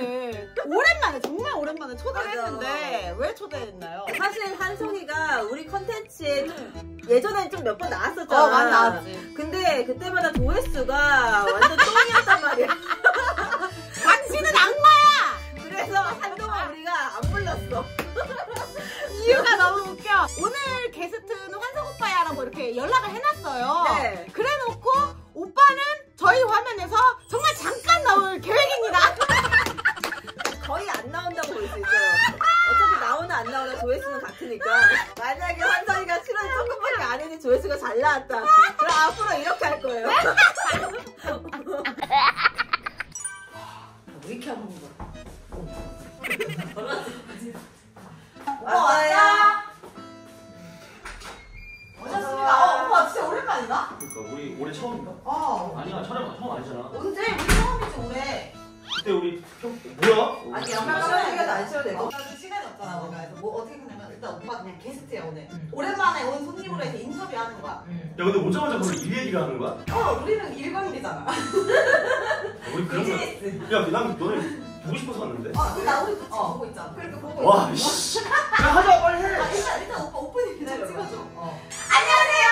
오늘 오랜만에 정말 오랜만에 초대를 했는데 왜 초대했나요? 사실 한송이가 우리 컨텐츠에 예전에 좀 몇 번 나왔었잖아. 많이 나왔지. 근데 그때마다 조회수가 완전 똥이었단 말이야. 당신은 악마야! 그래서 한동안 우리가 안 불렀어. 이유가 너무 웃겨. 오늘 게스트는 환석 오빠야라고 이렇게 연락을 해놨어요. 네. 그래놓고 오빠는 저희 화면에서 정말 잠깐 나올 계획입니다. 거의 안 나온다고 볼 수 있어요. 어차피 나오나 안 나오나 조회수는 같으니까. 만약에 환석이가 7월 조금밖에 안 했는데 조회수가 잘 나왔다. 그럼 앞으로 이렇게 할 거예요. 왜 이렇게 안 먹는 거야? 오빠 왔어? 오셨습니다. 오빠 진짜 오랜만이다? 그러니까 우리 올해 처음인가? 아니야 촬영 처음 아니잖아. 언제? 우리 처음이지 올해. 그때 우리 뭐야? 아니 양말만 시간 안 쉬어도 되고 시간이 없잖아 우리가. 그래서 뭐 어떻게 하냐면 일단 오빠 그냥 게스트야 오늘. 오랜만에 온 손님으로 해서 인터뷰하는 거야. 야 근데 오자마자 바로 일 얘기를 하는 거야? 우리는 일광일이잖아. 우리 그런 거. 야 난 너네 보고 싶어서 왔는데? 나 우리 같이 보고 있잖아. 그러니까 보고 있잖아. 와 이씨. 야 하자 빨리 해. 일단 오빠 오프닝 그냥 찍어줘. 안녕하세요.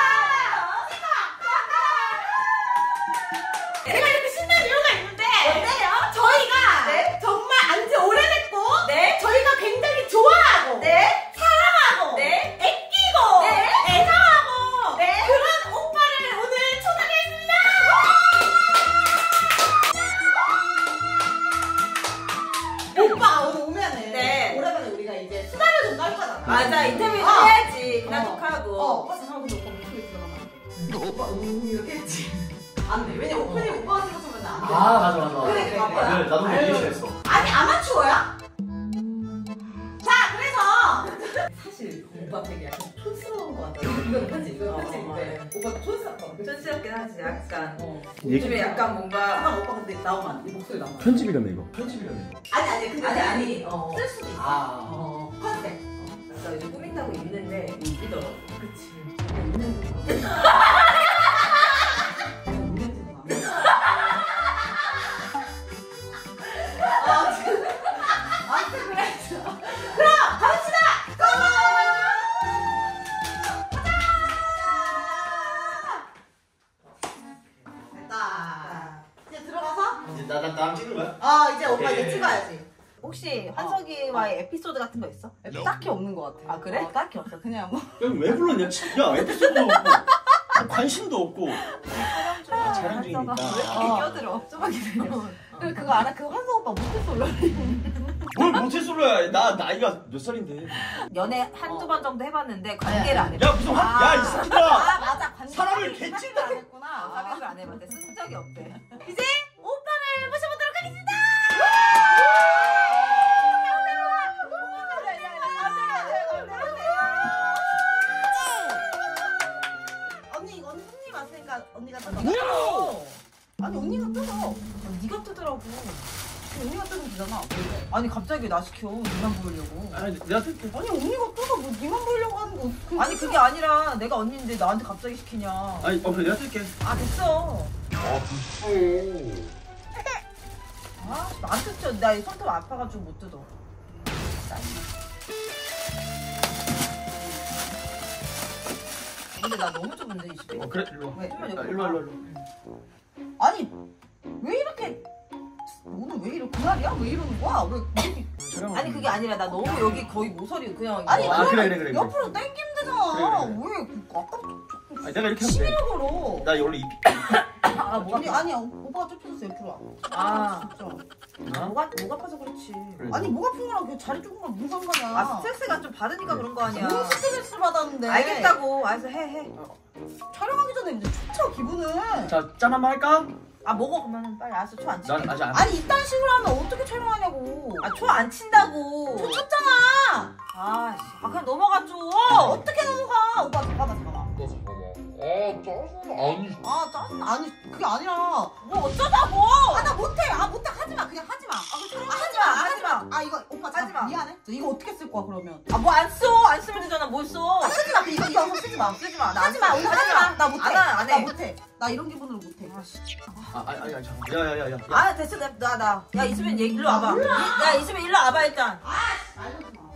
제가 이렇게 신난 이유가 있는데 어때요? 저희가 네? 정말 안지 오래됐고 네? 저희가 굉장히 좋아하고 네? 사랑하고 네? 애끼고 네? 애사하고 네? 그런 오빠를 오늘 초대했습니다. 오빠 오늘 오면은 네. 오랜만에 우리가 이제 수다를 좀 떨거잖아. 맞아 인터뷰도 해야지. 나 독하고 오빠 잠깐만 근데 오빠 목소리 들어가면 오빠 이렇게 했지. 안 돼. 왜냐 오프닝 오빠가 생각하면 안 돼. 맞아 맞아. 그래 바빠야. 나도 못 이해했어. 아니 아마추어야? 자 그래서 사실 오빠 되게 약간 촌스러운 거 같아. 이건 편집인데 오빠 촌스럽다. 촌스럽긴 하지 약간. 요즘에 약간 뭔가 아 오빠 근데 나오면 안 돼. 목소리 나오면. 편집이라며 이거. 편집이라며 이거. 아니 근데 아니 쓸 수도 있어. 컨셉. 나 요즘 꾸민다고 있는데 웃기더라고. 그치. 있는 거. 나 찍는 거야? 이제 오빠 이제 찍어야지. 혹시 환석이와의 에피소드 같은 거 있어? 딱히 없는 거 같아. 그래? 딱히 없어. 그냥 뭐. 왜 불렀냐? 야 에피소드 없고 관심도 없고. 촬영 중이니까. 왜 이렇게 끼어들어? 조금 기다려. 그거 알아? 그 환석 오빠 모태솔로야. 뭘 모태솔로야? 나 나이가 몇 살인데? 연애 한두 번 정도 해봤는데 관계를 안 해봤어. 야 무슨 야 이 새끼들아. 맞아. 관계 사람을 개찐다. 안 했구나. 사귀를 안 해봤대. 쓴 적이 없대. 이제. 오빠를 모셔보도록 하겠습니다! 언니, 이건 손님 왔으니까 언니가 뜯어. 아니, 언니가 뜯어. 니가 뜯으라고. 언니가 뜯으면 되잖아. 아니, 갑자기 나 시켜. 니만 보이려고. 아니, 내가 뜯게. 아니, 언니가 뜯어. 뭐 니만 보이려고 하는 거. 아니, 그게 아니라 내가 언니인데 나한테 갑자기 시키냐. 아니, 그래, 내가 뜯게. 됐어. 됐어. 안 뜯죠? 나 이 손톱 아파가지고 못 뜯어. 근데 나 너무 좁은데 이 집에. 그래 일로. 왜? 일로. 아니 왜 이렇게 너는 왜 이렇게 그날이야? 왜 이러는 거야? 아니 그게 아니라 나 너무 여기 거의 모서리 그냥. 아니 그래. 옆으로 당기면 되잖아. 왜 아까 내가 이렇게 하면 돼. 걸어. 나 원래 입. 아니야 오빠가 좁혀서 옆으로 와. 진짜. 목 아파서 그렇지. 그래. 아니 목 아픈 거랑 그 자리 좁은 거 무슨 상관이야. 스트레스가 좀 받으니까 그래. 그런 거 아니야. 무슨 스트레스 받았는데. 알겠다고. 알았어 해. 촬영하기 전에 이제 초쳐 기분을. 자 짠 한번 할까? 먹어 그러면 빨리. 알았어 초 안 친다. 난 아직 안. 아니 이딴 식으로 하면 어떻게 촬영하냐고. 초 안 친다고. 초 쳤잖아. 그냥 넘어가줘. 어떻게 넘어가? 오빠 잡아봐. 짜증 아니 그게 아니라 뭐 어쩌자고. 나 못해. 못해 하지마 그냥 하지마. 하지마. 아 이거 오빠 잠깐 미안해. 이거 어떻게 쓸 거야 그러면? 아 뭐 안 써. 안 쓰면 되잖아. 뭘 써? 아, 쓰지 마. 이거 쓰지 마. 쓰지 마. 나 안 쓰지 마. 쓰지 마. 나 못해. 나 못해. 나 이런 기분으로 못해. 아니 잠깐. 야야야야. 아 됐어. 나. 야 이수빈 얘 일로 와봐. 야 이수빈 일로 와봐 일단. 아 말도 마.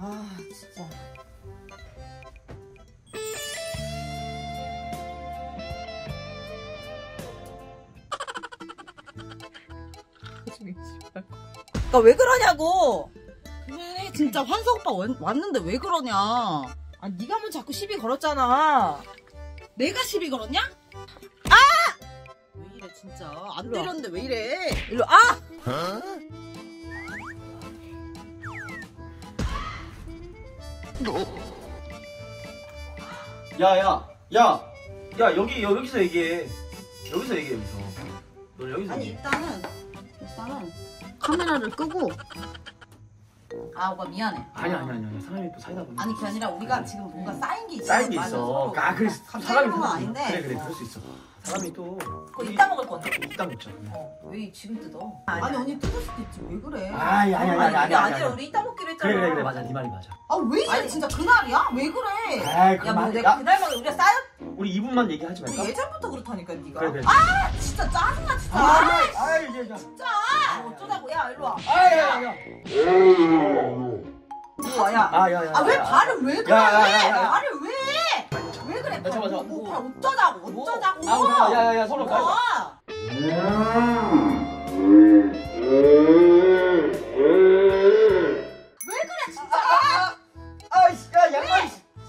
아 진짜. 그니까 왜 그러냐고. 그래 진짜 환석 오빠 왔는데 왜 그러냐. 아 네가 뭐 자꾸 시비 걸었잖아. 내가 시비 걸었냐? 아! 왜 이래 진짜. 안 때렸는데 왜 이래. 일로 와. 아! 야 여기서 얘기해. 여기서. 너 여기서. 아니 얘기해. 일단은 카메라를 끄고. 아 오빠 미안해. 아니 사람이 또 사이다 보니. 아니 그게 아니라 우리가 아니, 지금 뭔가 쌓인 게 있어. 쌓인 게 있어. 아 그래 사람이 또 아닌데. 그래 그럴 수 있어. 사람이 또. 그거 이따 먹을 건데. 이따 먹자. 왜 지금 뜯어? 아니 언니 뜯을 수도 있지. 왜 그래? 아니 우리 이따 먹기로 했잖아. 그래 맞아 네 말이 맞아. 아 왜 이래 진짜 그날이야? 왜 그래? 야 뭐 내가 그날만 우리가 쌓였. 우리 2분만 얘기하지 말까? 예전부터 그렇다니까 네가. 그래. 아 진짜 짜증나 진짜. 야. 진짜. 어쩌다고. 야 일로 와. 야. 왜 발을 왜 그래? 발을 왜? 왜 그래? 잠깐만. 뭐 발 어쩌다고? 아 야야야 서로 가자. 왜 그래 진짜? 아이씨야 양말.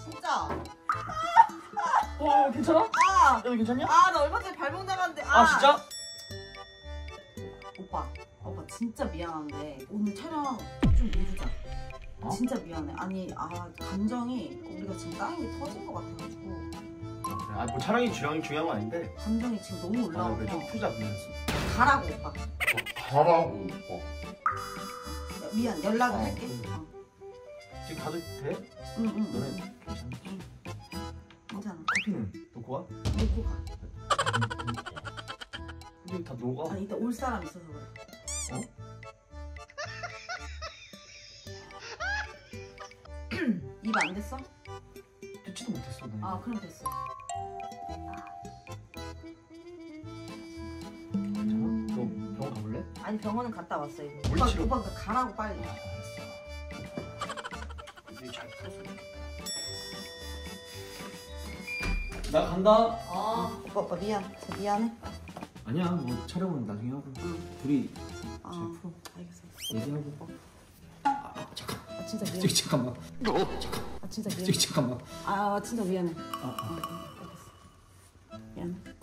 진짜. 괜찮아? 여기 괜찮냐? 나 얼마 전에 발목 나갔는데. 진짜? 오빠 진짜 미안한데 오늘 촬영 좀 미루자. 어? 진짜 미안해. 아니 감정이 우리가 지금 다른 게 터진 것 같아가지고. 그래. 뭐 촬영이 중요한 건 아닌데 감정이 지금 너무 올라오고. 그래 좀 풀자 그냥. 가라고 오빠. 미안 연락을 할게. 지금 가도 돼? 응. 너네 괜찮아. 커피는 놓고 와? 놓고 가. 근데 다 녹아? 아니 이따 올 사람 있어서 그래. 입 안 됐어? 듣지도 못했어. 그럼 됐어. 괜찮아? 병원 가볼래? 아니 병원은 갔다 왔어 이제. 오빠 가라고 빨리. 알았어. 이제 잘 풀었어. 나 간다. 오빠 미안. 저 미안해. 아니야 뭐 촬영은 나중에 하고. 둘이 풀어. 알겠어. 얘기하고. 잠깐. 진짜 미안해. 잠깐만. 잠깐. 진짜 미안해. 잠깐만. 진짜 미안해. 알겠어. 미안해.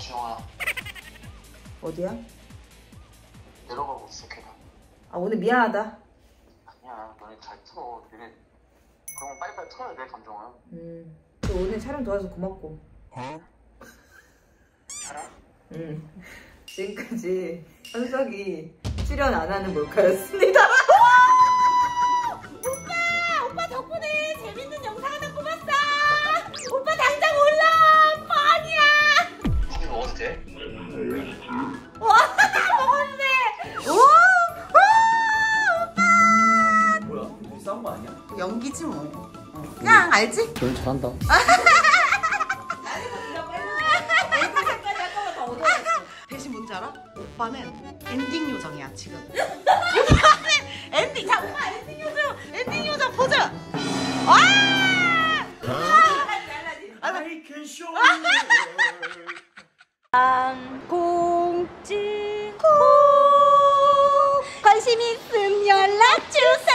지영아. 어디야? 내려가고 있어 걔가. 오늘 미안하다. 아니야 너네 잘 틀어. 너네 그러면 빨리빨리 틀어야 돼 감정은. 또 오늘 촬영 도와줘서 고맙고. 촬영? 응. 지금까지 현석이 출연 안 하는 몰카였습니다. 오빠 덕분에 재밌는 영상 하나 뽑았어. 오빠 당장 올라와. 빵이야. 이게 먹어도 돼? 와 연기지 뭐. 그냥 알지? 널 잘한다. 대신 뭔지 알아? 오빠는 엔딩 요정이야 지금. 엔딩. 자 오빠 엔딩 요정 포즈. I can show you. 공지 관심 있음 연락 주세요.